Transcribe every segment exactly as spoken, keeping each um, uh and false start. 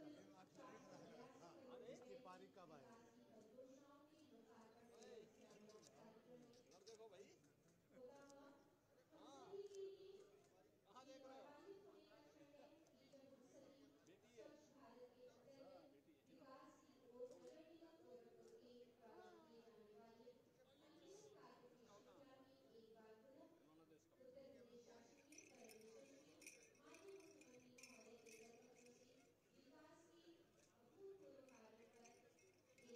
है, इसकी पारी कब आएगी? देखो भाई कहाँ देख रहे हो? बेटी है, बेटी है।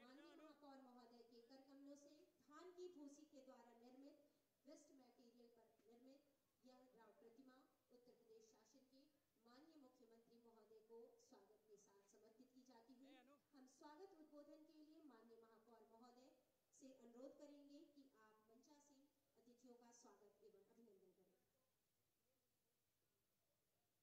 माननीय महापौर महोदय के कर कमलों से धान की भूसी के द्वारा निर्मित वेस्ट मटेरियल पर निर्मित यह राम प्रतिमा उत्तर प्रदेश शासन के माननीय मुख्यमंत्री महोदय को स्वागत के साथ समर्पित की जाती है। हम स्वागत उद्बोधन के लिए माननीय महापौर महोदय से अनुरोध करेंगे कि आप मंचा से अतिथियों का स्वागत एवं अभिनंदन करें। आज इस नगर निगम के कार्यक्रम में हम सबके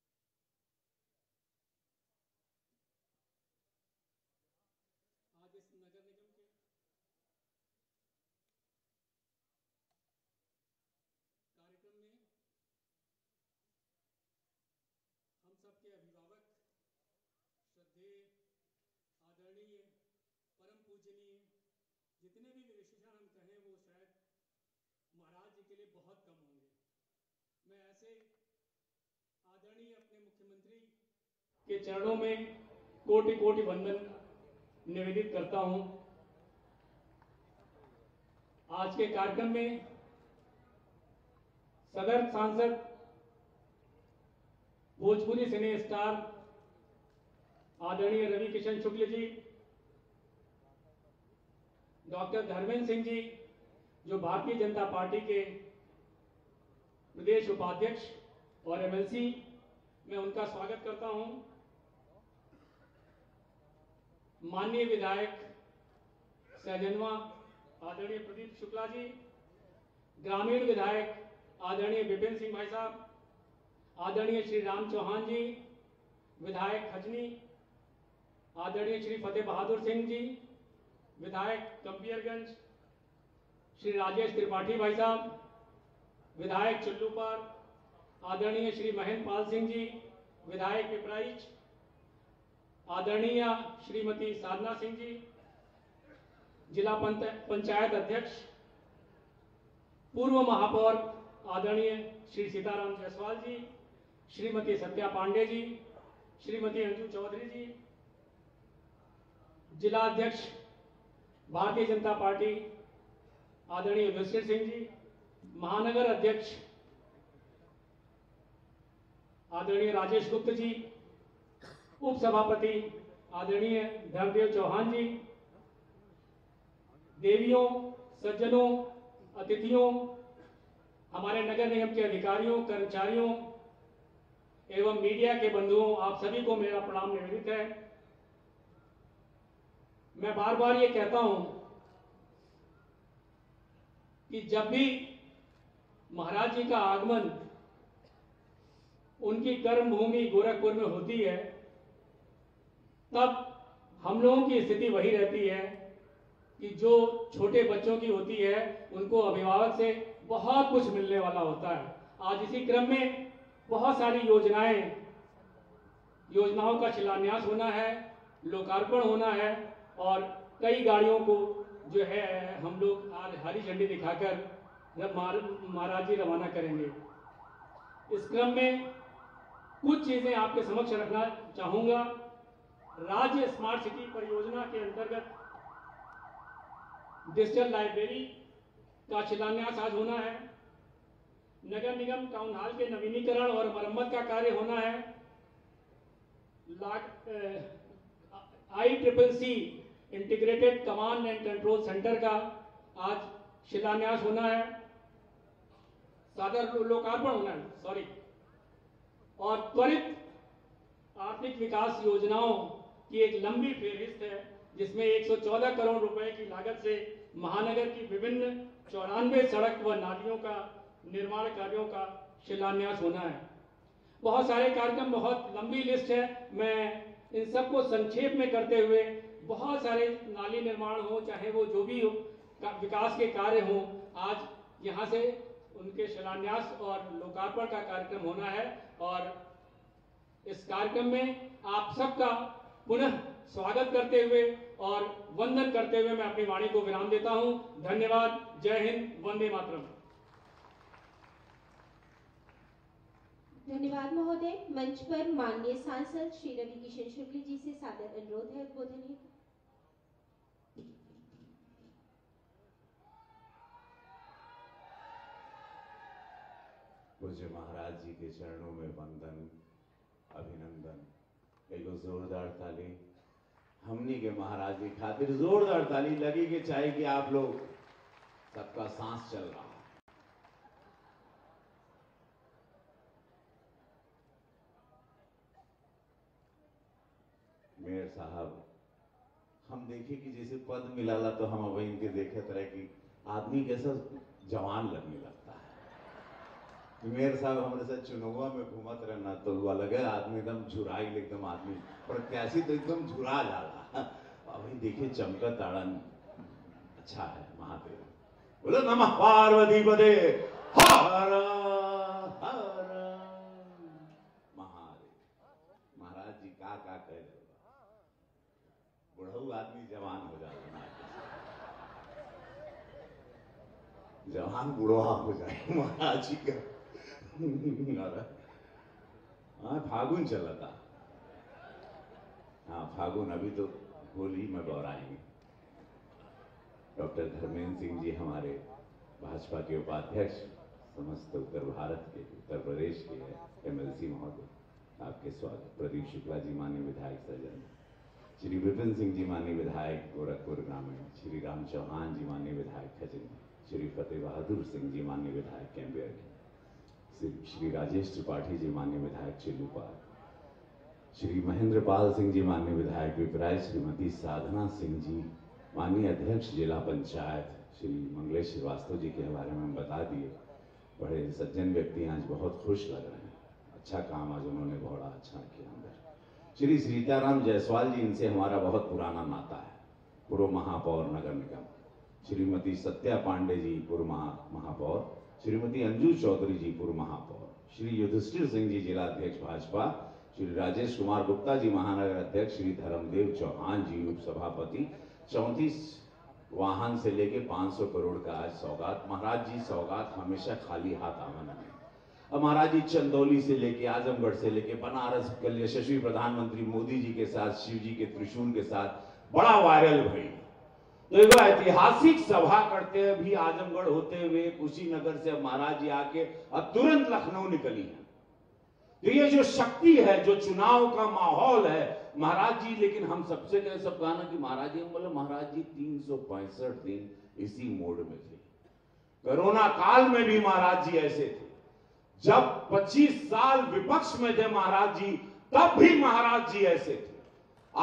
अभिभावक श्रद्धेय आदरणीय परम पूजनीय जितने भी विशेषण हम कहें वो शायद महाराज जी के लिए बहुत कम होंगे। मैं ऐसे आदरणीय अपने मुख्यमंत्री के चरणों में कोटि कोटि वंदन निवेदित करता हूं। आज के कार्यक्रम में सदर सांसद भोजपुरी सिने स्टार आदरणीय रवि किशन शुक्ल जी, डॉक्टर धर्मेंद्र सिंह जी जो भारतीय जनता पार्टी के प्रदेश उपाध्यक्ष और एमएलसी, मैं उनका स्वागत करता हूं। माननीय विधायक सहजनवा आदरणीय प्रदीप शुक्ला जी, ग्रामीण विधायक आदरणीय विपिन सिंह भाई साहब, आदरणीय श्री राम चौहान जी विधायक खजनी, आदरणीय श्री फतेह बहादुर सिंह जी विधायक कंपियरगंज, श्री राजेश त्रिपाठी भाई साहब विधायक चुल्लूपार, आदरणीय श्री महेंद्र पाल सिंह जी विधायक पिपराइच, आदरणीय श्रीमती साधना सिंह जी जिला पंचायत अध्यक्ष, पूर्व महापौर आदरणीय श्री सीताराम जायसवाल जी, श्रीमती सत्या पांडे जी, श्रीमती अंजू चौधरी जी, जिला अध्यक्ष भारतीय जनता पार्टी आदरणीय वशिष्ठ सिंह जी, महानगर अध्यक्ष आदरणीय राजेश गुप्त जी, उपसभापति आदरणीय धर्मदेव चौहान जी, देवियों, सज्जनों, अतिथियों, हमारे नगर निगम के अधिकारियों, कर्मचारियों एवं मीडिया के बंधुओं, आप सभी को मेरा प्रणाम निवेदित है। मैं बार बार ये कहता हूं कि जब भी महाराज जी का आगमन उनकी कर्मभूमि गोरखपुर में होती है तब हम लोगों की स्थिति वही रहती है कि जो छोटे बच्चों की होती है उनको अभिभावक से बहुत कुछ मिलने वाला होता है। आज इसी क्रम में बहुत सारी योजनाएं योजनाओं का शिलान्यास होना है, लोकार्पण होना है और कई गाड़ियों को जो है हम लोग आज हरी झंडी दिखाकर महाराज जी रवाना करेंगे। इस क्रम में कुछ चीज़ें आपके समक्ष रखना चाहूँगा। राज्य स्मार्ट सिटी परियोजना के अंतर्गत डिजिटल लाइब्रेरी का शिलान्यास आज होना है। नगर निगम टाउन हॉल के नवीनीकरण और मरम्मत का कार्य होना है। I triple C integrated command and control centre का आज शिलान्यास होना है, सादर लोकार्पण होना है सॉरी और त्वरित आर्थिक विकास योजनाओं की एक लंबी फेहरिस्त है जिसमें एक सौ चौदह करोड़ रुपए की लागत से महानगर की विभिन्न चौरानवे सड़क व नालियों का निर्माण कार्यों का शिलान्यास होना है। बहुत सारे कार्यक्रम, बहुत लंबी लिस्ट है, मैं इन सबको संक्षेप में करते हुए, बहुत सारे नाली निर्माण हो चाहे वो जो भी हो, विकास के कार्य हो, आज यहाँ से उनके शिलान्यास और लोकार्पण का कार्यक्रम होना है और इस कार्यक्रम में आप सबका पुनः स्वागत करते हुए और वंदन करते हुए मैं अपनी वाणी को विराम देता हूं। धन्यवाद। जय हिंद। वंदे मातरम। धन्यवाद महोदय। मंच पर माननीय सांसद श्री रवि किशन शुक्ल जी से सादर अनुरोध है उद्बोधन हेतु। पूज्य महाराज जी के चरणों में वंदन अभिनंदन। एक जोरदार ताली हमनी के महाराज जी खातिर जोरदार ताली लगी के चाहिए कि आप लोग सबका सांस चल रहा है। मेयर साहब हम देखे कि जैसे पद मिलाला तो हम अब इनके देखे तरह की आदमी कैसा जवान लगने लगता है। मेयर साहब हमारे साथ चुनाव में घूमत रहना तो हुआ लगे आदमी एकदम झुराई एकदम आदमी प्रत्याशी तो एकदम झुरा जाला। अभी देखिए चमका ताड़न अच्छा है। महादेव बोलो नमः पार्वती पदे हर हर महादेव। महाराज जी का का कह रहे बुढ़ऊ आदमी जवान हो जाला, जवान बुढ़वा हो जाए महाराज जी का। हाँ फागुन चला था। हाँ फागुन अभी तो होली में गौराएंगे। डॉक्टर धर्मेंद्र सिंह जी हमारे भाजपा के उपाध्यक्ष समस्त उत्तर भारत के उत्तर प्रदेश के एमएलसी महोदय आपके स्वागत। प्रदीप शुक्ला जी माननीय विधायक सज्जन, श्री विपिन सिंह जी माननीय विधायक गोरखपुर ग्रामीण, श्री राम चौहान जी माननीय विधायक खजन, श्री फतेह बहादुर सिंह जी माननीय विधायक कैंबियर, श्री राजेश त्रिपाठी जी माननीय विधायक चिल्लूपाल, श्री महेंद्र पाल सिंह जी माननीय विधायक विपराय, श्रीमती साधना सिंह जी माननीय अध्यक्ष जिला पंचायत, श्री मंगलेश श्रीवास्तव जी के बारे में हम बता दिए। बड़े सज्जन व्यक्ति आज बहुत खुश लग रहे हैं। अच्छा काम आज उन्होंने बड़ा अच्छा किया अंदर। श्री सीताराम जायसवाल जी इनसे हमारा बहुत पुराना नाता है, पूर्व महापौर नगर निगम। श्रीमती सत्या पांडे जी पूर्व महापौर, श्रीमती अंजू चौधरी जी पूर्व महापौर, श्री युधिष्ठिर सिंह जी जिला अध्यक्ष भाजपा, श्री राजेश कुमार गुप्ता जी महानगर अध्यक्ष, श्री धर्मदेव चौहान जी उप सभापति। चौंतीस वाहन से लेके पाँच सौ करोड़ का आज सौगात। महाराज जी सौगात हमेशा खाली हाथ आमन है। अब महाराज जी चंदौली से लेके आजमगढ़ से लेके बनारस कल यशस्वी प्रधानमंत्री मोदी जी के साथ शिव जी के त्रिशूल के साथ बड़ा वायरल भई। तो एगो ऐतिहासिक सभा करते हुए भी आजमगढ़ होते हुए कुशीनगर से महाराज जी आके अब तुरंत लखनऊ निकली है। तो ये जो शक्ति है, जो चुनाव का माहौल है महाराज जी। लेकिन हम सबसे कह सब कहा ना कि महाराज जी, हम बोले महाराज जी तीन सौ पैंसठ दिन इसी मोड में थे। कोरोना काल में भी महाराज जी ऐसे थे। जब पच्चीस साल विपक्ष में थे महाराज जी, तब भी महाराज जी ऐसे थे।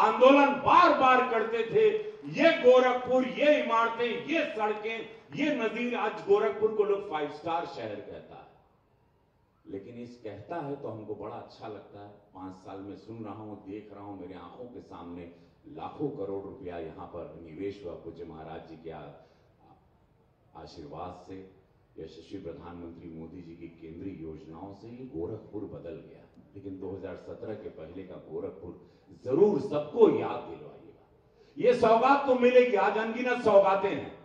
आंदोलन बार बार करते थे। ये गोरखपुर, ये इमारतें, ये सड़कें, ये नजीर, आज गोरखपुर को लोग फाइव स्टार शहर कहता है। लेकिन इस कहता है तो हमको बड़ा अच्छा लगता है। पांच साल में सुन रहा हूं, देख रहा हूं, मेरे आंखों के सामने लाखों करोड़ रुपया यहाँ पर निवेश हुआ पूज्य महाराज जी के आशीर्वाद से, यशस्वी प्रधानमंत्री मोदी जी की केंद्रीय योजनाओं से। ये गोरखपुर बदल गया। लेकिन दो हजार सत्रह के पहले का गोरखपुर जरूर सबको याद दिलवाई। ये सौगात तो मिलेगी। आज अनगिनत सौगातें हैं।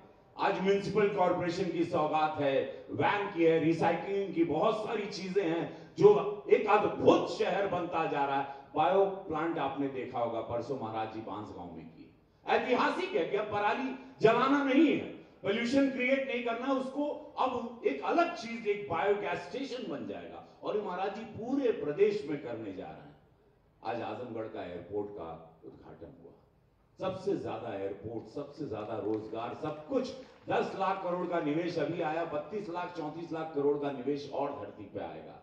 आज म्यूनिसिपल कॉर्पोरेशन की सौगात है, वैन की है, रिसाइकलिंग की बहुत सारी चीजें हैं जो एक अद्भुत शहर बनता जा रहा है। बायो प्लांट आपने देखा होगा परसों महाराज जी बांसगांव में की। ऐतिहासिक है कि अब पराली जलाना नहीं है, पॉल्यूशन क्रिएट नहीं करना, उसको अब एक अलग चीज, एक बायोगैस स्टेशन बन जाएगा। और महाराज जी पूरे प्रदेश में करने जा रहे हैं। आज आजमगढ़ का एयरपोर्ट का उद्घाटन हुआ। सबसे ज्यादा एयरपोर्ट, सबसे ज्यादा रोजगार, सब कुछ। दस लाख करोड़ का निवेश अभी आया, बत्तीस लाख चौंतीस लाख करोड़ का निवेश और धरती पे आएगा।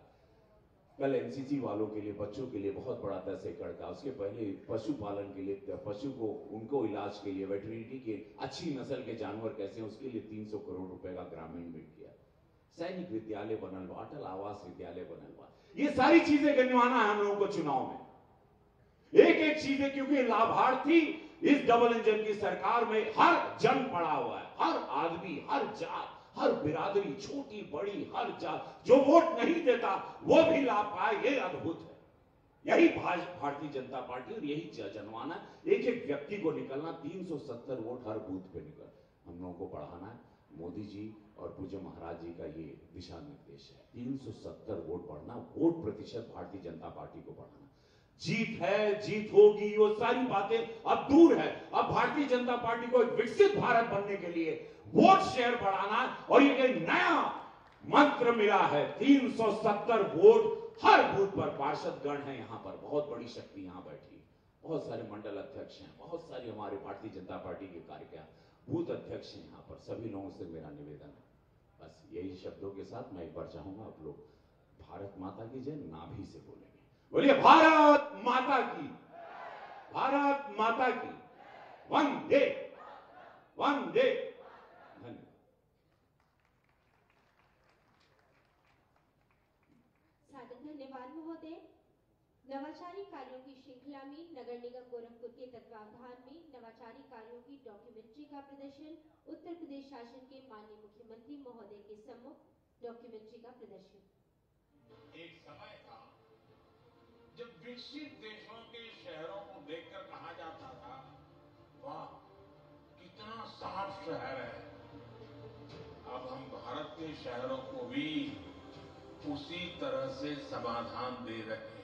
कल एनसीसी वालों के लिए, बच्चों के लिए बहुत बड़ा दस एकड़ का, उसके पहले पशुपालन के लिए, पशु को उनको इलाज के लिए, वेटरनरी के अच्छी नस्ल के जानवर कैसे हैं उसके लिए तीन सौ करोड़ रुपए का ग्रामीण बिड किया। सैनिक विद्यालय बनलवा, अटल आवास विद्यालय बनलवा, ये सारी चीजें गनवाना है हम लोगों को चुनाव में। एक एक चीज है, क्योंकि लाभार्थी इस डबल इंजन की सरकार में हर जन पड़ा हुआ है। हर आदमी, हर जात, हर बिरादरी, छोटी बड़ी, हर जात, जो वोट नहीं देता वो भी लाभ पाए। ये अद्भुत है। यही भारतीय जनता पार्टी और यही जनवाना, एक एक व्यक्ति को निकलना, तीन सौ सत्तर वोट हर बूथ पे निकल, हम लोगों को बढ़ाना है। मोदी जी और पूज्य महाराज जी का ये दिशा निर्देश है, तीन सौ सत्तर वोट बढ़ना, वोट प्रतिशत भारतीय जनता पार्टी को बढ़ाना। जीत है, जीत होगी, वो सारी बातें अब दूर है, अब भारतीय जनता पार्टी को एक विकसित भारत बनने के लिए वोट शेयर बढ़ाना, और ये नया मंत्र मिला है, तीन सौ सत्तर वोट हर बूथ पर। पार्षदगण है यहाँ पर, बहुत बड़ी शक्ति यहाँ बैठी, बहुत सारे मंडल अध्यक्ष हैं, बहुत सारे हमारे भारतीय जनता पार्टी के कार्यकर्ता, बूथ अध्यक्ष हैं यहाँ पर। सभी लोगों से मेरा निवेदन है, बस यही शब्दों के साथ मैं एक बार चाहूंगा आप लोग भारत माता की जय नाभि से बोलेंगे, बोलिए भारत माता की, भारत माता की, वंदे वंदे। धन्यवाद। धन्यवाद महोदय। नवाचारी कार्यों की श्रृंखला में नगर निगम गोरखपुर के तत्वावधान में नवाचारी कार्यों की डॉक्यूमेंट्री का प्रदर्शन, उत्तर प्रदेश शासन के माननीय मुख्यमंत्री महोदय के सम्मुख डॉक्यूमेंट्री का प्रदर्शन। एक समय था जब विकसित देशों के शहरों को देखकर कहा जाता था, वाह कितना साफ शहर है। अब हम भारत के शहरों को भी उसी तरह से समाधान दे रहे हैं।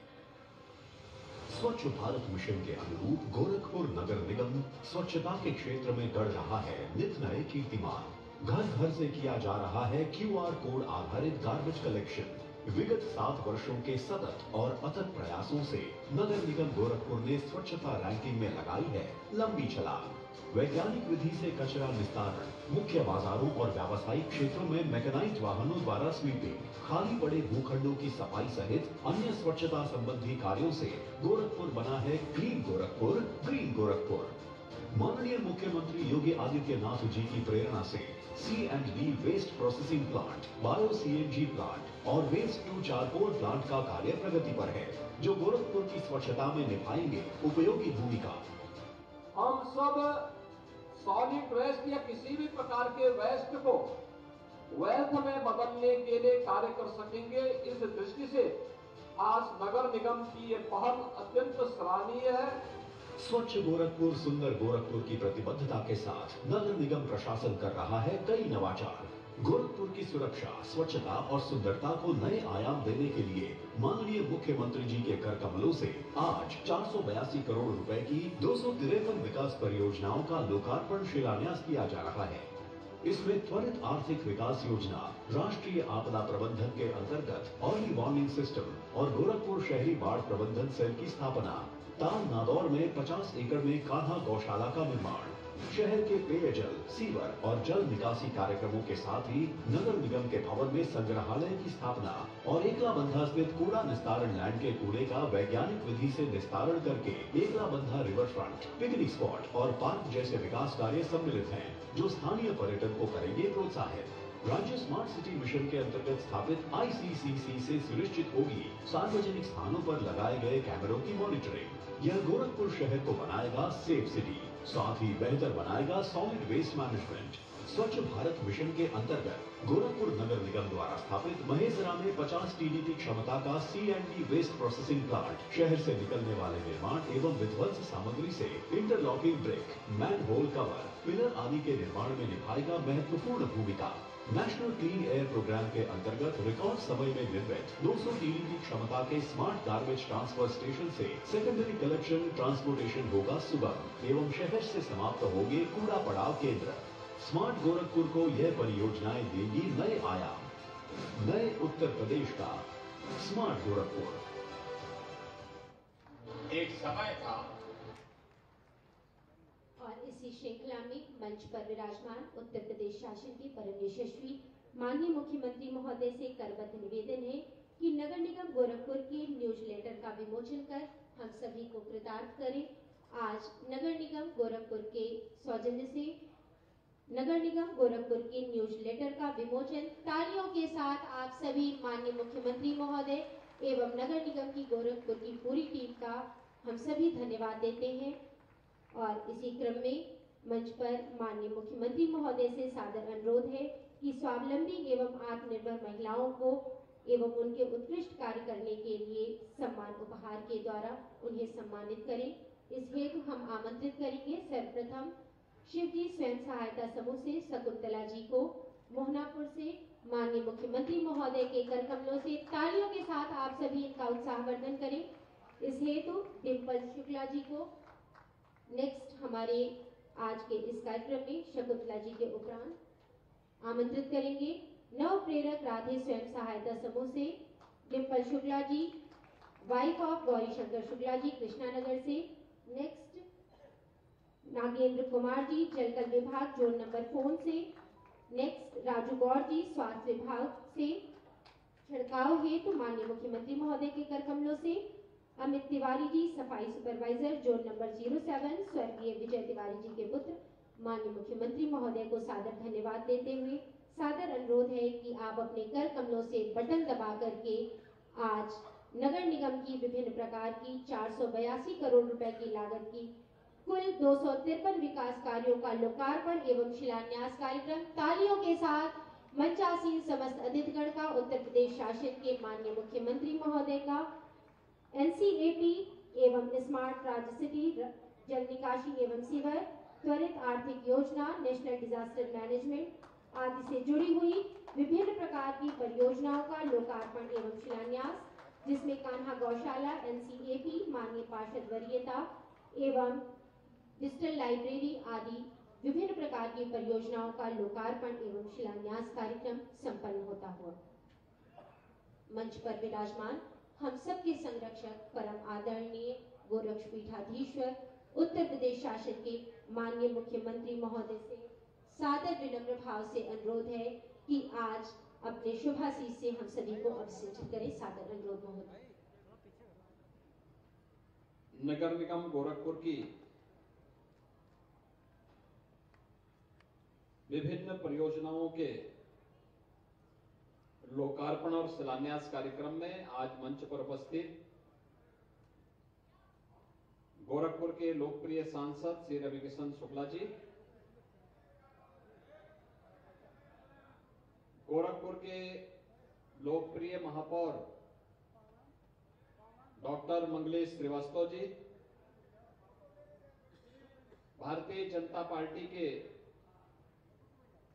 स्वच्छ भारत मिशन के अनुरूप गोरखपुर नगर निगम स्वच्छता के क्षेत्र में गढ़ रहा है नित नए कीर्तिमान। घर घर से किया जा रहा है क्यूआर कोड आधारित गार्बेज कलेक्शन। विगत सात वर्षों के सतत और अथक प्रयासों से नगर निगम गोरखपुर ने स्वच्छता रैंकिंग में लगाई है लंबी छलांग। वैज्ञानिक विधि से कचरा निस्तारण, मुख्य बाजारों और व्यावसायिक क्षेत्रों में मैकेनाइज्ड वाहनों द्वारा स्वीपिंग, खाली पड़े भूखंडों की सफाई सहित अन्य स्वच्छता संबंधी कार्यों से गोरखपुर बना है क्लीन गोरखपुर, ग्रीन गोरखपुर। माननीय मुख्यमंत्री योगी आदित्यनाथ जी की प्रेरणा से C and D waste processing plant, bio C N G plant और वेस्ट टू चारकोल प्लांट का कार्य प्रगति पर है, जो गोरखपुर की स्वच्छता में निभाएंगे उपयोगी भूमिका। हम सब सॉलिड वेस्ट या किसी भी प्रकार के वेस्ट को वेल्थ में बदलने के लिए कार्य कर सकेंगे। इस दृष्टि से आज नगर निगम की ये पहल अत्यंत सराहनीय है। स्वच्छ गोरखपुर, सुंदर गोरखपुर की प्रतिबद्धता के साथ नगर निगम प्रशासन कर रहा है कई नवाचार। गोरखपुर की सुरक्षा, स्वच्छता और सुंदरता को नए आयाम देने के लिए माननीय मुख्यमंत्री जी के कर कमलों से आज चार सौ बयासी करोड़ रुपए की दो सौ तिरपन विकास परियोजनाओं का लोकार्पण, शिलान्यास किया जा रहा है। इसमें त्वरित आर्थिक विकास योजना, राष्ट्रीय आपदा प्रबंधन के अंतर्गत अर्ली वार्निंग सिस्टम और गोरखपुर शहरी बाढ़ प्रबंधन सेल की स्थापना, ताल नादौर में पचास एकड़ में कान्हा गौशाला का निर्माण, शहर के पेयजल, सीवर और जल निकासी कार्यक्रमों के साथ ही नगर निगम के भवन में संग्रहालय की स्थापना और एकलाबंधा स्थित कूड़ा निस्तारण लैंड के कूड़े का वैज्ञानिक विधि से निस्तारण करके एकलाबंधा रिवर फ्रंट, पिकनिक स्पॉट और पार्क जैसे विकास कार्य सम्मिलित हैं, जो स्थानीय पर्यटन को करेंगे प्रोत्साहित। राज्य स्मार्ट सिटी मिशन के अंतर्गत स्थापित आई सी सी सी से सुनिश्चित होगी सार्वजनिक स्थानों पर लगाए गए कैमरों की मॉनिटरिंग। यह गोरखपुर शहर को बनाएगा सेफ सिटी, साथ ही बेहतर बनाएगा सॉलिड वेस्ट मैनेजमेंट। स्वच्छ भारत मिशन के अंतर्गत गोरखपुर नगर निगम द्वारा स्थापित महेसरा में पचास टी डी पी क्षमता का C and D waste processing plant, शहर से निकलने वाले निर्माण एवं विध्वंस सामग्री से interlocking brick, manhole cover, pillar आदि के निर्माण में निभाएगा महत्वपूर्ण भूमिका। नेशनल क्लीन एयर प्रोग्राम के अंतर्गत रिकॉर्ड समय में निर्मित दो सौ टी डी पी क्षमता के स्मार्ट गार्बेज ट्रांसफर स्टेशन से सेकेंडरी कलेक्शन, ट्रांसपोर्टेशन होगा सुगम एवं शहर से समाप्त होंगे कूड़ा पड़ाव केंद्र। स्मार्ट गोरखपुर को यह परियोजनाएं देगी नए आयाम, नए उत्तर प्रदेश का स्मार्ट गोरखपुर। एक समय था। और इसी श्रृंखला में मंच पर विराजमान उत्तर प्रदेश शासन के परम यशस्वी माननीय मुख्यमंत्री महोदय से करबद्ध निवेदन है कि नगर निगम गोरखपुर के न्यूज़लेटर का विमोचन कर हम सभी को कृतार्थ करें। आज नगर निगम गोरखपुर के सौजन्य से नगर निगम गोरखपुर के न्यूज़लेटर का विमोचन तालियों के साथ आप सभी माननीय मुख्यमंत्री महोदय एवं नगर निगम की गोरखपुर की पूरी टीम का हम सभी धन्यवाद देते हैं। और इसी क्रम में मंच पर माननीय मुख्यमंत्री महोदय से सादर अनुरोध है कि स्वावलंबी एवं आत्मनिर्भर महिलाओं को एवं उनके उत्कृष्ट कार्य करने के लिए सम्मान उपहार के द्वारा उन्हें सम्मानित करें। इस हेतु हम आमंत्रित करेंगे सर्वप्रथम शिवजी स्वयं सहायता समूह से शकुंतला जी को। मोहनापुर से माननीय मुख्यमंत्री महोदय के कर कमलों से तालियों के साथ आप सभी इनका उत्साहवर्धन करें। इस हेतु डिम्पल शुक्ला जी को नेक्स्ट हमारे आज के इस कार्यक्रम में शकुंतला जी के उपरांत आमंत्रित करेंगे नव प्रेरक राधे स्वयं सहायता समूह से डिम्पल शुक्ला जी, वाइफ ऑफ गौरी शंकर शुक्ला जी, कृष्णानगर से। नेक्स्ट नागेंद्र कुमार जी, जलकल विभाग जोन नंबर फोर से। नेक्स्ट राजू गौर जी, स्वास्थ्य विभाग से। छिड़काव हेतु माननीय मुख्यमंत्री महोदय के कर कमलों से अमित तिवारी जी, सफाई supervisor zone number zero seven, स्वर्गीय विजय तिवारी जी के पुत्र। माननीय मुख्यमंत्री महोदय को सादर धन्यवाद देते हुए सादर अनुरोध है कि आप अपने कर कमलों से बटन दबा करके आज नगर निगम की विभिन्न प्रकार की चार सौ बयासी करोड़ रुपए की लागत की कुल दो सौ तिरपन विकास कार्यों का लोकार्पण एवं शिलान्यास कार्यक्रम तालियों के साथ मंचासीन समस्त अतिथिगण का, उत्तर प्रदेश शासन के माननीय मुख्यमंत्री महोदय का, एनसीएपी एवं स्मार्ट राज्य सिटी, जल निकासी एवं सीवर, त्वरित आर्थिक योजना, नेशनल डिजास्टर मैनेजमेंट आदि से जुड़ी हुई विभिन्न प्रकार की परियोजनाओं का लोकार्पण एवं शिलान्यास, जिसमें कान्हा गौशाला, एनसीएपी, माननीय पार्षद वरीयता एवं डिजिटल लाइब्रेरी आदि विभिन्न प्रकार की परियोजनाओं का लोकार्पण एवं शिलान्यास कार्यक्रम संपन्न होता हुआ मंच पर विराजमान हम सबके संरक्षक परम आदरणीय गोरक्ष पीठाधीश्वर उत्तर प्रदेश शासन के माननीय मुख्यमंत्री महोदय से सादर विनम्र भाव से अनुरोध है कि आज अपने शुभाशीष से हम सभी को अभिषेचित करें। सादर अनुरोध महोदय। नगर निगम गोरखपुर की विभिन्न परियोजनाओं के लोकार्पण और शिलान्यास कार्यक्रम में आज मंच पर उपस्थित गोरखपुर के लोकप्रिय सांसद श्री रवि किशन शुक्ला जी, गोरखपुर के लोकप्रिय महापौर डॉक्टर मंगलेश श्रीवास्तव जी, भारतीय जनता पार्टी के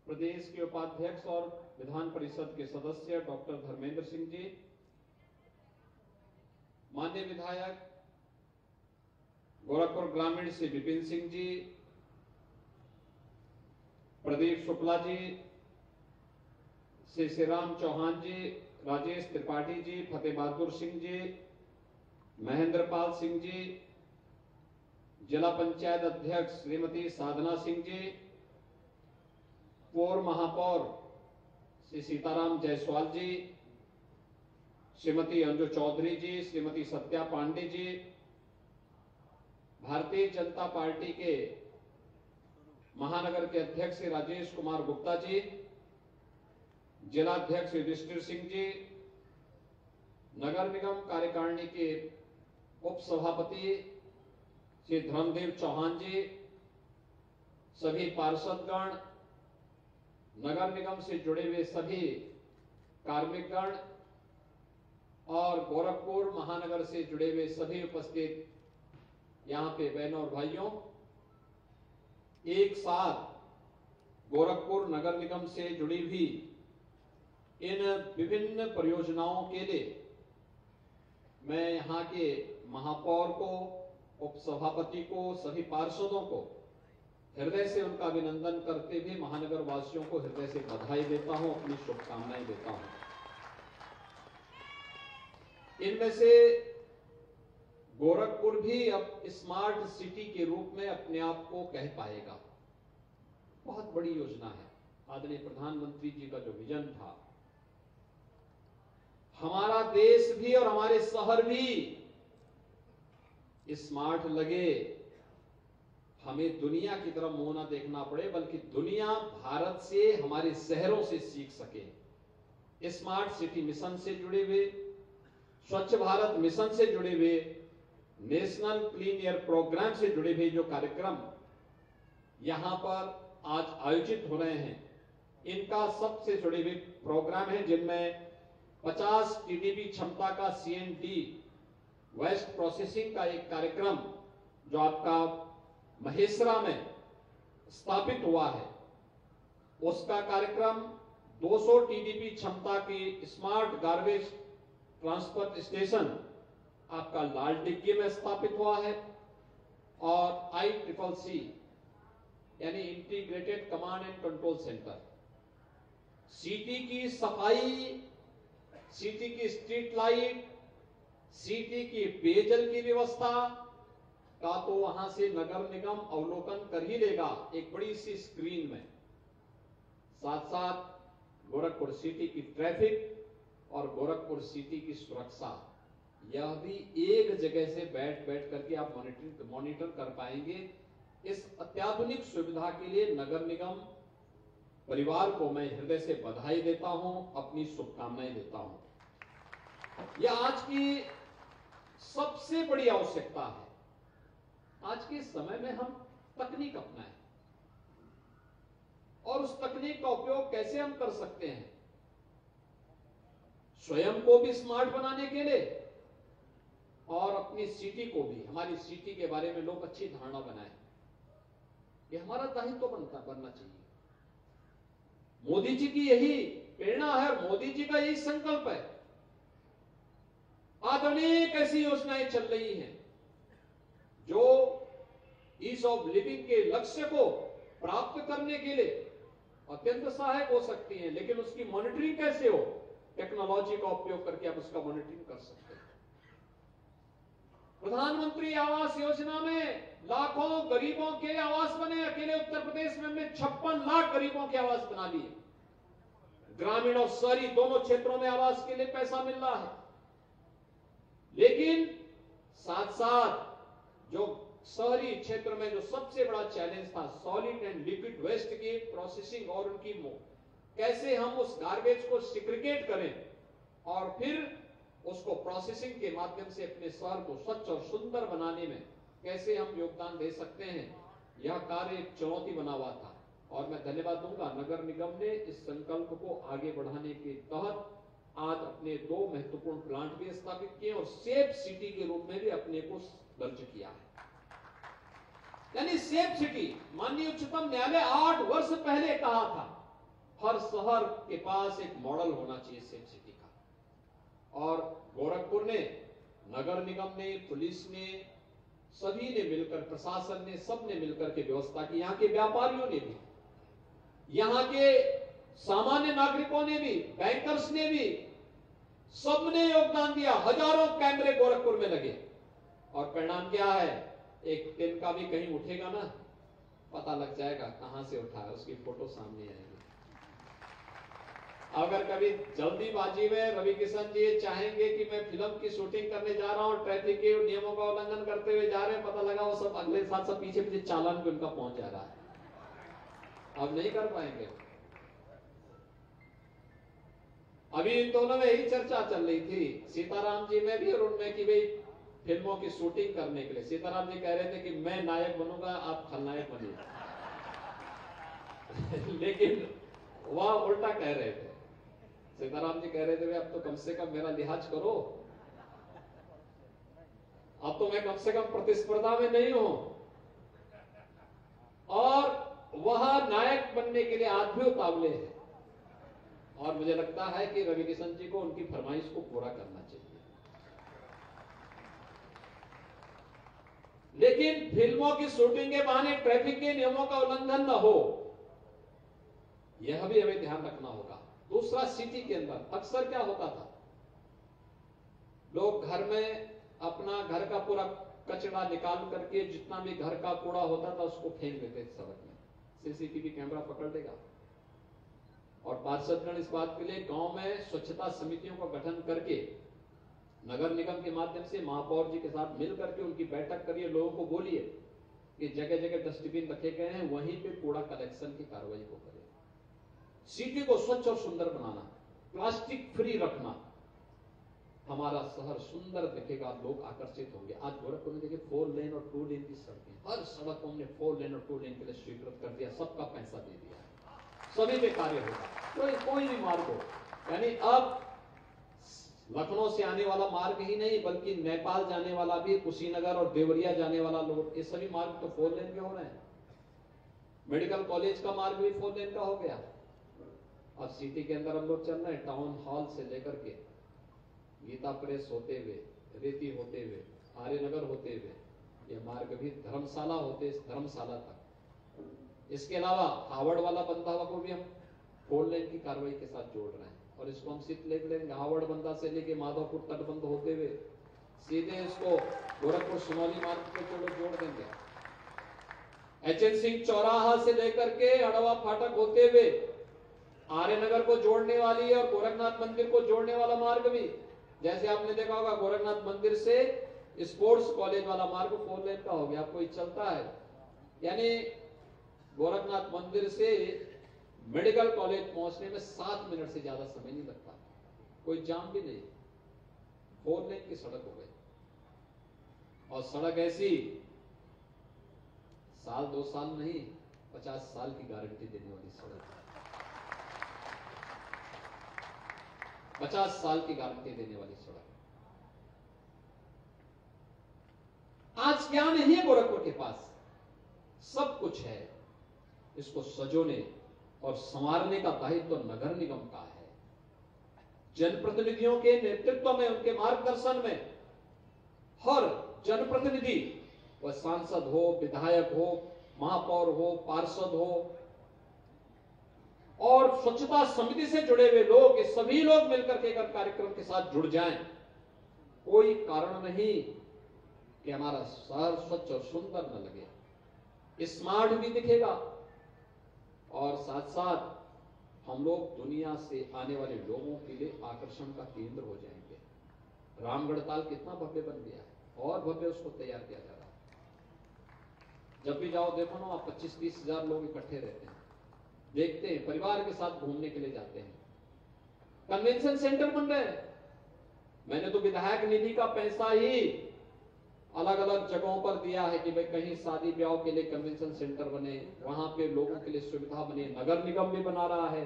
प्रदेश के उपाध्यक्ष और विधान परिषद के सदस्य डॉक्टर धर्मेंद्र सिंह जी, माननीय विधायक गोरखपुर ग्रामीण से विपिन सिंह जी, प्रदीप शुक्ला जी से श्री राम चौहान जी, राजेश त्रिपाठी जी, फतेह बहादुर सिंह जी, महेंद्र पाल सिंह जी, जिला पंचायत अध्यक्ष श्रीमती साधना सिंह जी, पूर्व महापौर श्री सीताराम जायसवाल जी, श्रीमती अंजू चौधरी जी, श्रीमती सत्या पांडे जी, भारतीय जनता पार्टी के महानगर के अध्यक्ष श्री राजेश कुमार गुप्ता जी, जिलाध्यक्ष युधिष्ठिर सिंह जी, नगर निगम कार्यकारिणी के उप सभापति श्री धर्मदेव चौहान जी, सभी पार्षदगण, नगर निगम से जुड़े हुए सभी कार्मिकगण और गोरखपुर महानगर से जुड़े हुए सभी उपस्थित यहाँ पे बहनों और भाइयों, एक साथ गोरखपुर नगर निगम से जुड़ी हुई इन विभिन्न परियोजनाओं के लिए मैं यहाँ के महापौर को, उपसभापति को, सभी पार्षदों को हृदय से उनका अभिनंदन करते हुए महानगर वासियों को हृदय से बधाई देता हूं, अपनी शुभकामनाएं देता हूं। इनमें से गोरखपुर भी अब स्मार्ट सिटी के रूप में अपने आप को कह पाएगा। बहुत बड़ी योजना है, आदरणीय प्रधानमंत्री जी का जो विजन था, हमारा देश भी और हमारे शहर भी स्मार्ट लगे, हमें दुनिया की तरफ मुंह ना देखना पड़े, बल्कि दुनिया भारत से, हमारे शहरों से सीख सके। स्मार्ट सिटी मिशन से जुड़े हुए, स्वच्छ भारत मिशन से जुड़े हुए, नेशनल क्लीन एयर प्रोग्राम से जुड़े हुए जो कार्यक्रम यहां पर आज आयोजित हो रहे हैं, इनका सबसे जुड़े हुए प्रोग्राम है, जिनमें पचास टीडीपी क्षमता का C and D waste processing का एक कार्यक्रम जो आपका महेश्वरा में स्थापित हुआ है, उसका कार्यक्रम दो सौ टीडीपी क्षमता की स्मार्ट गार्बेज ट्रांसफर स्टेशन आपका लाल डिग्गी में स्थापित हुआ है, और आई ट्रिपल सी यानी integrated command and control centre, city की सफाई, सिटी की स्ट्रीट लाइट, सिटी की पेयजल की व्यवस्था का तो वहां से नगर निगम अवलोकन कर ही लेगा एक बड़ी सी स्क्रीन में। साथ साथ गोरखपुर सिटी की ट्रैफिक और गोरखपुर सिटी की सुरक्षा, यह भी एक जगह से बैठ बैठ करके आप मॉनिटर मॉनिटर कर पाएंगे। इस अत्याधुनिक सुविधा के लिए नगर निगम परिवार को मैं हृदय से बधाई देता हूं, अपनी शुभकामनाएं देता हूं। यह आज की सबसे बड़ी आवश्यकता है। आज के समय में हम तकनीक अपनाएं और उस तकनीक का उपयोग कैसे हम कर सकते हैं स्वयं को भी स्मार्ट बनाने के लिए और अपनी सिटी को भी, हमारी सिटी के बारे में लोग अच्छी धारणा बनाएं, ये हमारा दायित्व बनता बनना चाहिए। मोदी जी की यही प्रेरणा है, मोदी जी का यही संकल्प है। आज अनेक ऐसी योजनाएं चल रही हैं जो ईज ऑफ लिविंग के लक्ष्य को प्राप्त करने के लिए अत्यंत सहायक हो सकती हैं, लेकिन उसकी मॉनिटरिंग कैसे हो, टेक्नोलॉजी का उपयोग करके आप उसका मॉनिटरिंग कर सकते हैं। प्रधानमंत्री आवास योजना में लाखों गरीबों के आवास बने। अकेले उत्तर प्रदेश में हमने छप्पन लाख गरीबों के आवास बना लिए। ग्रामीण और शहरी दोनों क्षेत्रों में आवास के लिए पैसा मिल रहा है, लेकिन साथ साथ जो शहरी क्षेत्र में जो सबसे बड़ा चैलेंज था, सॉलिड एंड लिक्विड वेस्ट की प्रोसेसिंग और उनकी कैसे हम उस गार्बेज को सेग्रीगेट करें और फिर उसको प्रोसेसिंग के माध्यम से अपने शहर को स्वच्छ और सुंदर बनाने में कैसे हम योगदान दे सकते हैं, यह कार्य एक चुनौती बना हुआ था। और मैं धन्यवाद दूंगा नगर निगम ने इस संकल्प को आगे बढ़ाने के तहत आज अपने दो महत्वपूर्ण प्लांट भी स्थापित किए और सेफ सिटी के रूप में भी अपने को दर्ज किया है। यानी सेफ सिटी, माननीय उच्चतम न्यायालय आठ वर्ष पहले कहा था हर शहर के पास एक मॉडल होना चाहिए सेफ सिटी का, और गोरखपुर ने, नगर निगम ने, पुलिस ने, सभी ने मिलकर, प्रशासन ने, सब ने मिलकर के व्यवस्था की। यहाँ के व्यापारियों ने भी, यहाँ के सामान्य नागरिकों ने भी, बैंकर्स ने भी, सबने योगदान दिया। हजारों कैमरे गोरखपुर में लगे और परिणाम क्या है, एक टिन का भी कहीं उठेगा ना, पता लग जाएगा कहां से उठा है, उसकी फोटो सामने आएगी। अगर कभी जल्दीबाजी में रवि किशन जी चाहेंगे कि मैं फिल्म की शूटिंग करने जा रहा हूँ, ट्रैफिक के नियमों का उल्लंघन करते हुए जा रहे हैं, पता लगा वो सब अगले साथ साथ पीछे पीछे चालान भी उनका पहुंच जा रहा है, अब नहीं कर पाएंगे। अभी इन दोनों में यही चर्चा चल रही थी, सीताराम जी में भी और उनमें, कि भाई फिल्मों की शूटिंग करने के लिए सीताराम जी कह रहे थे कि मैं नायक बनूंगा, आप खलनायक बनिए लेकिन वह उल्टा कह रहे थे। सीताराम जी कह रहे थे अब तो कम से कम मेरा लिहाज करो, अब तो मैं कम से कम प्रतिस्पर्धा में नहीं हूं, और वह नायक बनने के लिए आज भी उतावले हैं। और मुझे लगता है कि रवि किशन जी को उनकी फरमाइश को पूरा करना चाहिए, लेकिन फिल्मों की शूटिंग के बहाने ट्रैफिक के नियमों का उल्लंघन न हो, यह भी हमें ध्यान रखना होगा। दूसरा, सिटी के अंदर अक्सर क्या होता था, लोग घर में अपना घर का पूरा कचरा निकाल करके जितना भी घर का कूड़ा होता था उसको फेंक देते सड़क में। सीसीटीवी कैमरा पकड़ लेगा। और पार्षदगण इस बात के लिए गांव में स्वच्छता समितियों का गठन करके नगर निगम के माध्यम से महापौर जी के साथ मिल करके उनकी बैठक करिए, लोगों को बोलिए कि जगह जगह डस्टबिन रखे गए हैं, वहीं पे कूड़ा कलेक्शन की कार्रवाई को करें। सिटी को स्वच्छ और सुंदर बनाना, प्लास्टिक फ्री रखना, हमारा शहर सुंदर दिखेगा, लोग आकर्षित होंगे। आज गोरखपुर में देखिए फोर लेन और टू लेन की सड़कें, हर सड़क को हमने फोर लेन और टू लेन के लिए स्वीकृत कर दिया, सबका पैसा दे दिया, सभी पे कार्य होगा, कोई कोई भी मार्ग हो। यानी अब लखनऊ से आने वाला मार्ग ही नहीं बल्कि नेपाल जाने वाला भी, कुशीनगर और देवरिया जाने वाला लोड, ये सभी मार्ग तो फोर लेन के हो रहे हैं। मेडिकल कॉलेज का मार्ग भी फोर लेन का हो गया और सिटी के अंदर हम लोग चल रहे हैं टाउन हॉल से लेकर के गीता प्रेस होते हुए, रेती होते हुए, आर्यनगर होते हुए, यह मार्ग भी धर्मशाला होते इस धर्मशाला तक। इसके अलावा हावड़ वाला बंदा हुआ को भी हम फोर लेन की कार्रवाई के साथ जोड़ रहे हैं और इसको हम सीट लेकर लेंगे। हावड़ बंदा से लेके माधवपुर तटबंध होते हुए सीधे इसको गोरखपुर सोनौली मार्ग के जोड़ जोड़ देंगे। एचएन सिंह चौराहा से लेकर के अड़वा फाटक होते हुए आर्यनगर को जोड़ने वाली और गोरखनाथ मंदिर को जोड़ने वाला मार्ग भी, जैसे आपने देखा होगा गोरखनाथ मंदिर से स्पोर्ट्स कॉलेज वाला मार्ग फोर लेन का हो गया, आपको चलता है। यानी गोरखनाथ मंदिर से मेडिकल कॉलेज पहुंचने में सात मिनट से ज्यादा समय नहीं लगता, कोई जाम भी नहीं, फोर लेन की सड़क हो गई। और सड़क ऐसी साल दो साल नहीं पचास साल की गारंटी देने वाली सड़क, पचास साल की गारंटी देने वाली सड़क। आज क्या नहीं है गोरखपुर के पास, सब कुछ है। इसको सजोने और संवारने का दायित्व तो नगर निगम का है, जनप्रतिनिधियों के नेतृत्व में, उनके मार्गदर्शन में। हर जनप्रतिनिधि, वह सांसद हो, विधायक हो, महापौर हो, पार्षद हो और स्वच्छता समिति से जुड़े हुए लोग, ये सभी लोग मिलकर के अगर कार्यक्रम के साथ जुड़ जाएं, कोई कारण नहीं कि हमारा शहर स्वच्छ और सुंदर न लगे, स्मार्ट भी दिखेगा और साथ साथ हम लोग दुनिया से आने वाले लोगों के लिए आकर्षण का केंद्र हो जाएंगे। रामगढ़ ताल कितना भव्य बन गया है और भव्य उसको तैयार किया जा रहा है। जब भी जाओ देखो ना, पच्चीस तीस हजार लोग इकट्ठे रहते हैं, देखते हैं, परिवार के साथ घूमने के लिए जाते हैं। कन्वेंशन सेंटर बन रहे हैं। मैंने तो विधायक निधि का पैसा ही अलग अलग जगहों पर दिया है कि भाई कहीं शादी ब्याह के लिए कन्वेंशन सेंटर बने, वहां पे लोगों के लिए सुविधा बने, नगर निगम भी बना रहा है।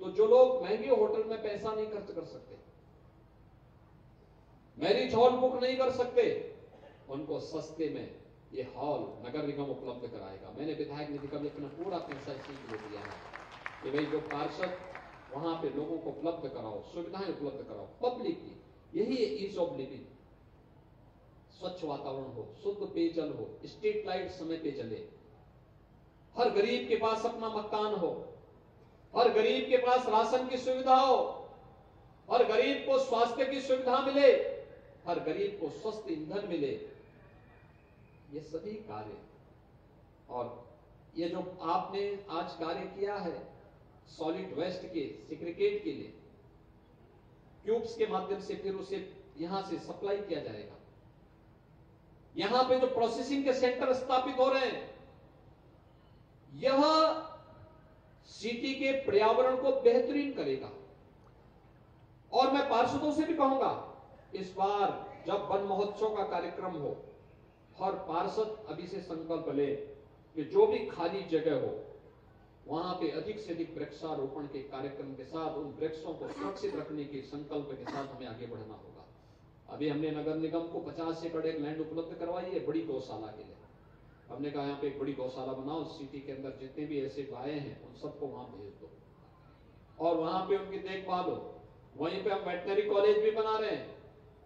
तो जो लोग महंगे होटल में पैसा नहीं खर्च कर सकते, मैरिज हॉल बुक नहीं कर सकते, उनको सस्ते में ये हॉल नगर निगम उपलब्ध कराएगा। मैंने विधायक निधि का भी अपना पूरा पैसा इसी के लिए दिया है कि भाई जो पार्षद वहां पे लोगों को उपलब्ध कराओ, सुविधाएं उपलब्ध कराओ पब्लिक की। यही ईज ऑफ लिविंग, स्वच्छ वातावरण हो, शुद्ध पेयजल हो, स्ट्रीट लाइट समय पे जले, हर गरीब के पास अपना मकान हो, हर गरीब के पास राशन की सुविधा हो, हर गरीब को स्वास्थ्य की सुविधा मिले, हर गरीब को स्वस्थ ईंधन मिले, ये सभी कार्य। और ये जो आपने आज कार्य किया है सॉलिड वेस्ट के सिग्रीगेट के लिए, क्यूब्स के माध्यम से फिर उसे यहां से सप्लाई किया जाएगा। यहां पे जो प्रोसेसिंग के सेंटर स्थापित हो रहे हैं, यह सिटी के पर्यावरण को बेहतरीन करेगा। और मैं पार्षदों से भी कहूंगा, इस बार जब वन महोत्सव का कार्यक्रम हो, हर पार्षद अभी से संकल्प ले कि जो भी खाली जगह हो वहां पे अधिक से अधिक वृक्षारोपण के कार्यक्रम के साथ उन वृक्षों को सुरक्षित रखने के संकल्प के साथ हमें आगे बढ़ना होगा। अभी हमने नगर निगम को पचास एकड़ एक लैंड उपलब्ध करवाई है बड़ी गौशाला के लिए। हमने कहा यहाँ पे एक बड़ी गौशाला बनाओ, सिटी के अंदर जितने भी ऐसे गाय हैं उन सबको वहां भेज दो और वहां पे उनकी देखभाल हो। वहीं पे हम वेटनरी कॉलेज भी बना रहे हैं,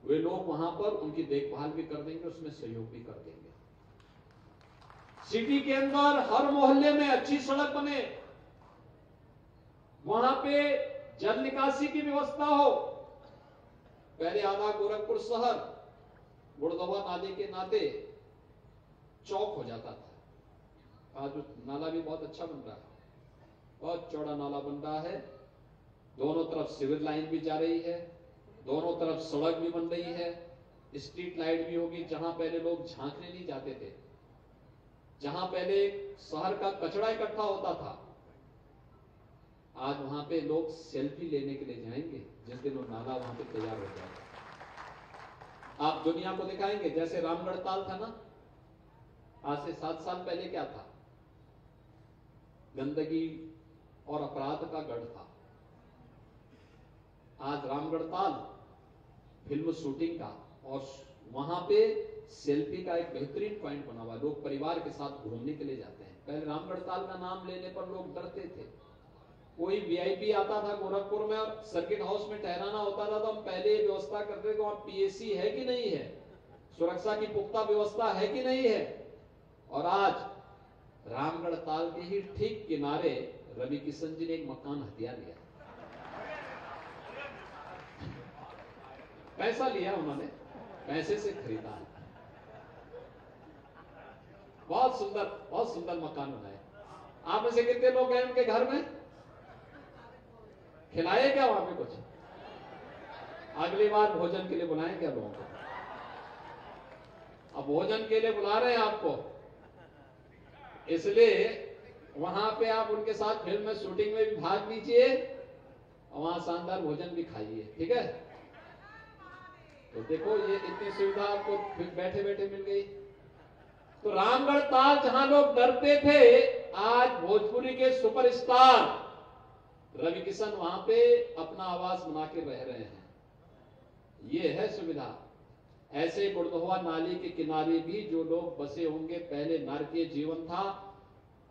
वे लोग वहां पर उनकी देखभाल भी कर देंगे, उसमें सहयोग भी कर देंगे। सिटी के अंदर हर मोहल्ले में अच्छी सड़क बने, वहां पे जल निकासी की व्यवस्था हो। पहले आधा गोरखपुर शहर गुड़दवा नाले के नाते चौक हो जाता था, आज नाला भी बहुत अच्छा बन रहा है, बहुत चौड़ा नाला बन रहा है, दोनों तरफ सिविल लाइन भी जा रही है, दोनों तरफ सड़क भी बन रही है, स्ट्रीट लाइट भी होगी। जहां पहले लोग झांकने नहीं जाते थे, जहां पहले शहर का कचरा इकट्ठा होता था, आज वहां पे लोग सेल्फी लेने के लिए जाएंगे जिस दिन वो नाला वहां पे तैयार हो जाएगा। आप दुनिया को दिखाएंगे जैसे रामगढ़ ताल था ना, आज से सात साल पहले क्या था, गंदगी और अपराध का गढ़ था। आज रामगढ़ ताल फिल्म शूटिंग का, और वहां पे सेल्फी का एक बेहतरीन पॉइंट बना हुआ है। लोग परिवार के साथ घूमने के लिए जाते हैं। पहले रामगढ़ ताल का नाम लेने पर लोग डरते थे। कोई वीआईपी आता था गोरखपुर में और सर्किट हाउस में ठहराना होता था, तो हम पहले ये व्यवस्था करते थे वहां पीएसी है कि नहीं है, सुरक्षा की पुख्ता व्यवस्था है कि नहीं है। और आज रामगढ़ ताल के ही ठीक किनारे रवि किशन जी ने एक मकान हथियार लिया, पैसा लिया, उन्होंने पैसे से खरीदा, बहुत सुंदर बहुत सुंदर मकान बनाया। आप में से कितने लोग गए उनके घर में, खिलाए क्या वहां पे कुछ, अगली बार भोजन के लिए बुलाएं क्या लोगों को? अब भोजन के लिए बुला रहे हैं आपको, इसलिए वहां पे आप उनके साथ फिल्म में शूटिंग में भी भाग लीजिए और वहां शानदार भोजन भी खाइए, ठीक है? तो देखो ये इतनी सुविधा आपको बैठे बैठे मिल गई। तो रामगढ़ ताल जहां लोग डरते थे, आज भोजपुरी के सुपरस्टार रवि किशन वहां पे अपना आवास बना के रह रहे हैं। ये है सुविधा। ऐसे गुड़दोहवा नाली के किनारे भी जो लोग बसे होंगे, पहले नारकीय जीवन था,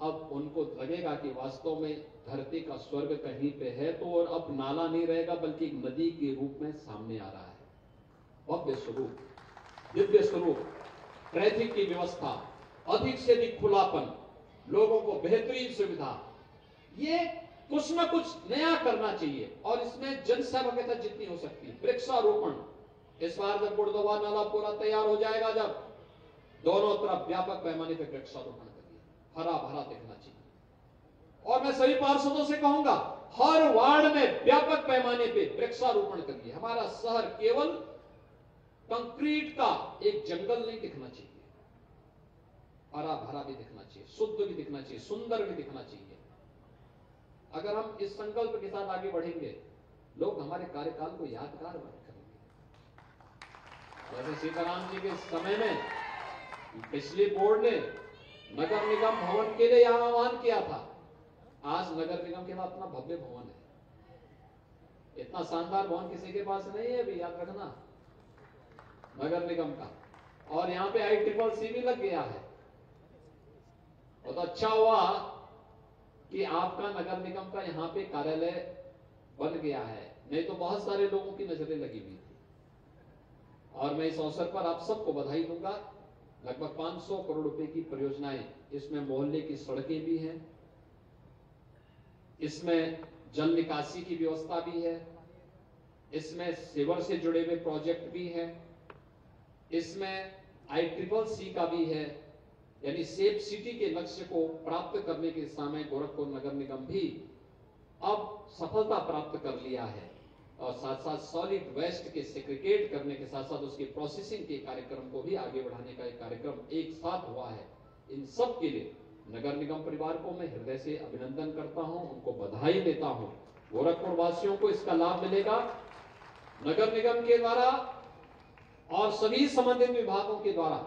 अब उनको लगेगा कि वास्तव में धरती का स्वर्ग कहीं पे है। तो और अब नाला नहीं रहेगा बल्कि एक नदी के रूप में सामने आ रहा है। भव्य स्वरूप, दिव्य स्वरूप, ट्रैफिक की व्यवस्था, अधिक से अधिक खुलापन, लोगों को बेहतरीन सुविधा, ये कुछ ना कुछ नया करना चाहिए। और इसमें जनसहभागिता जितनी हो सकती है, वृक्षारोपण, इस बार जब गुड़दोवा नाला पूरा तैयार हो जाएगा, जब दोनों तरफ व्यापक पैमाने पर वृक्षारोपण करिए, हरा भरा देखना चाहिए। और मैं सभी पार्षदों से कहूंगा, हर वार्ड में व्यापक पैमाने पर वृक्षारोपण करिए। हमारा शहर केवल कंक्रीट का एक जंगल नहीं दिखना चाहिए, हरा भरा भी दिखना चाहिए, शुद्ध भी दिखना चाहिए, सुंदर भी दिखना चाहिए। अगर हम इस संकल्प के साथ आगे बढ़ेंगे, लोग हमारे कार्यकाल को यादगार करेंगे। जैसे सीताराम जी के समय में बिजली बोर्ड ने नगर निगम भवन के लिए यहां आह्वान किया था। आज नगर निगम के पास इतना भव्य भवन है, इतना शानदार भवन किसी के पास नहीं है अभी, याद रखना, नगर निगम का। और यहाँ पे आई ट्रिपल सी भी लग गया है। बहुत अच्छा हुआ कि आपका नगर निगम का यहाँ पे कार्यालय बन गया है, नहीं तो बहुत सारे लोगों की नजरें लगी हुई थी। और मैं इस अवसर पर आप सबको बधाई दूंगा। लगभग पाँच सौ करोड़ रुपए की परियोजनाएं, इसमें मोहल्ले की सड़कें भी हैं, इसमें जल निकासी की व्यवस्था भी है, इसमें सीवर से जुड़े हुए प्रोजेक्ट भी हैं, इसमें आई ट्रिपल सी का भी है। यानी सेफ सिटी के लक्ष्य को प्राप्त करने के समय गोरखपुर नगर निगम भी अब सफलता प्राप्त कर लिया है। और साथ साथ सॉलिड वेस्ट के सेग्रीगेट करने के साथ साथ उसकी प्रोसेसिंग के कार्यक्रम को भी आगे बढ़ाने का एक कार्यक्रम एक साथ हुआ है। इन सब के लिए नगर निगम परिवार को मैं हृदय से अभिनंदन करता हूँ, उनको बधाई देता हूँ। गोरखपुर वासियों को इसका लाभ मिलेगा। नगर निगम के द्वारा और सभी संबंधित विभागों के द्वारा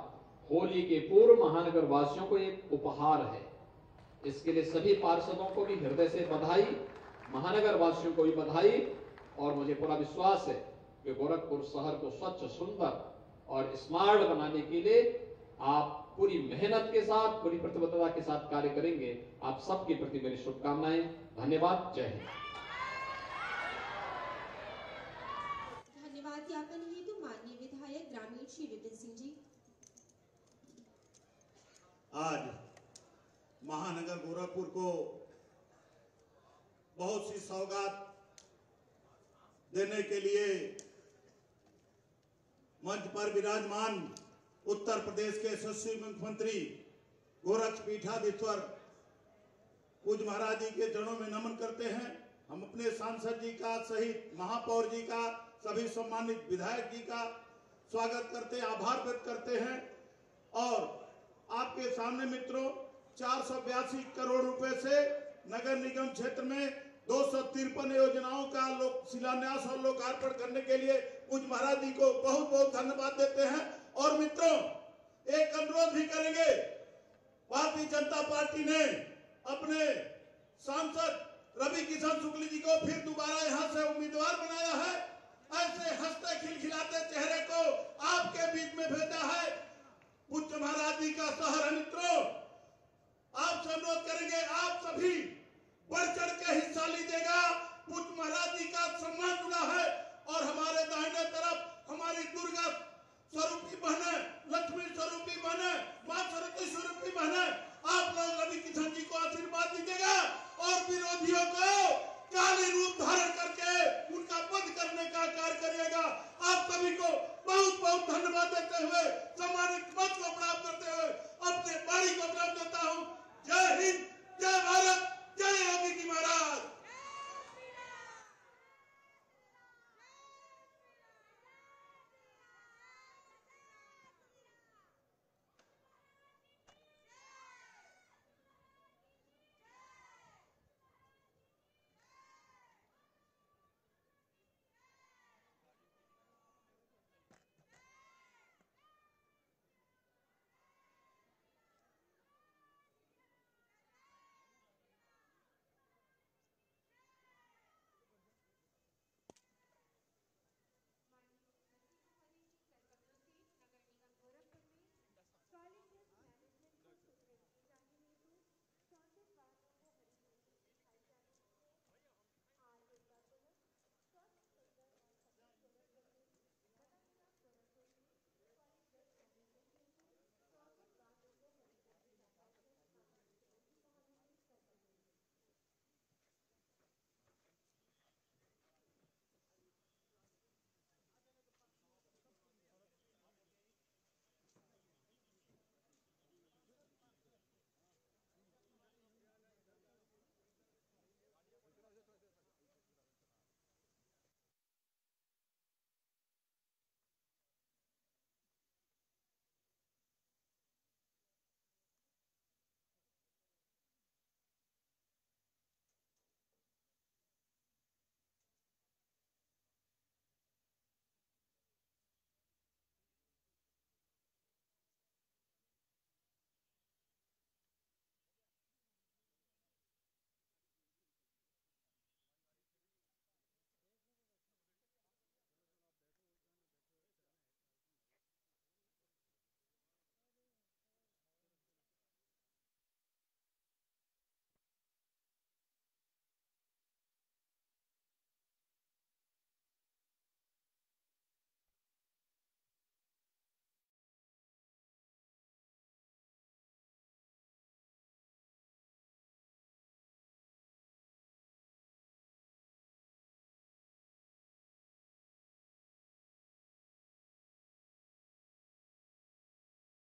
होली के पूर्व महानगर वासियों को एक उपहार है। इसके लिए सभी पार्षदों को भी हृदय से बधाई, महानगर वासियों को भी बधाई। और मुझे पूरा विश्वास है कि गोरखपुर शहर को स्वच्छ, सुंदर और स्मार्ट बनाने के लिए आप पूरी मेहनत के साथ, पूरी प्रतिबद्धता के साथ कार्य करेंगे। आप सबके प्रति मेरी शुभकामनाएं। धन्यवाद। जय हिंद। धन्यवाद ज्ञापन हेतु माननीय विधायक ग्रामीण श्री विपिन सिंह जी। आज महानगर गोरखपुर को बहुत सी सौगात देने के लिए मंच पर विराजमान उत्तर प्रदेश के यशस्वी मुख्यमंत्री गोरक्ष पीठाधीश्वर पूज्य महाराज जी के चरणों में नमन करते हैं। हम अपने सांसद जी का सहित महापौर जी का, सभी सम्मानित विधायक जी का स्वागत करते, आभार व्यक्त करते हैं। और आपके सामने मित्रों, चार सौ बयासी करोड़ रुपए से नगर निगम क्षेत्र में दो सौ तिरपन योजनाओं का लोक शिलान्यास और लोकार्पण करने के लिए पूज्य महाराज जी को बहुत बहुत धन्यवाद देते हैं। और मित्रों, एक अनुरोध भी करेंगे, भारतीय जनता पार्टी ने अपने सांसद रवि किशन शुक्ल जी को फिर दोबारा यहाँ से उम्मीदवार बनाया है। ऐसे हंसते खिलखिलाते बीच में भेजा है उच्च महाराज जी का शहर है। मित्रों, आपसे अनुरोध करेंगे आप सभी बढ़ चढ़ के हिस्सा लीजिएगा। उच्च महाराज जी का सम्मान जुड़ा है।